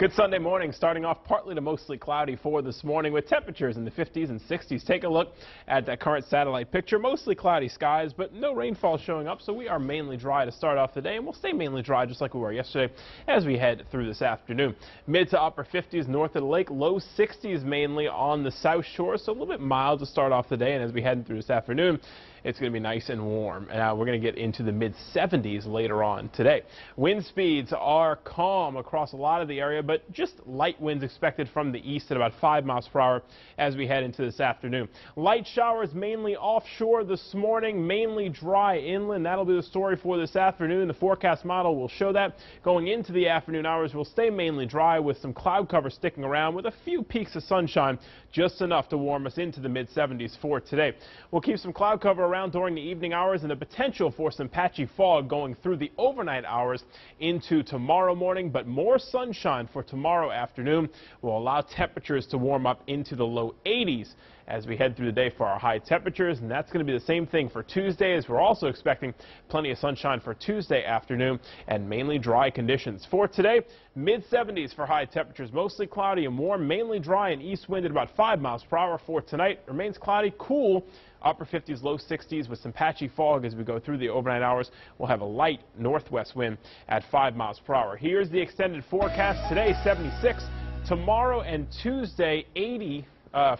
Good Sunday morning, starting off partly to mostly cloudy for this morning with temperatures in the 50s and 60s. Take a look at that current satellite picture. Mostly cloudy skies, but no rainfall showing up, so we are mainly dry to start off the day, and we'll stay mainly dry just like we were yesterday as we head through this afternoon. Mid to upper 50s north of the lake, low 60s mainly on the south shore, so a little bit mild to start off the day, and as we head through this afternoon, it's going to be nice and warm. Now we're going to get into the mid 70s later on today. Wind speeds are calm across a lot of the area, but just light winds expected from the east at about 5 miles per hour as we head into this afternoon. Light showers mainly offshore this morning, mainly dry inland. That'll be the story for this afternoon. The forecast model will show that. Going into the afternoon hours, we'll stay mainly dry with some cloud cover sticking around with a few peaks of sunshine, just enough to warm us into the mid 70s for today. We'll keep some cloud cover around during the evening hours and the potential for some patchy fog going through the overnight hours into tomorrow morning, but more sunshine for tomorrow afternoon will allow temperatures to warm up into the low 80s as we head through the day for our high temperatures, and that's going to be the same thing for Tuesday, as we're also expecting plenty of sunshine for Tuesday afternoon and mainly dry conditions. For today, mid 70s for high temperatures, mostly cloudy and warm, mainly dry and east wind at about 5 miles per hour. For tonight, remains cloudy, cool, upper 50s, low 60s with some patchy fog as we go through the overnight hours. We'll have a light northwest wind at 5 miles per hour. Here's the extended forecast. Today, 76, tomorrow and Tuesday, 80.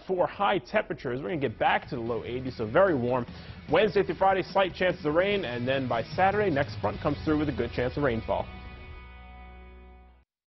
For high temperatures, we're going to get back to the low 80s, so very warm. Wednesday through Friday, slight chances of rain, and then by Saturday, next front comes through with a good chance of rainfall.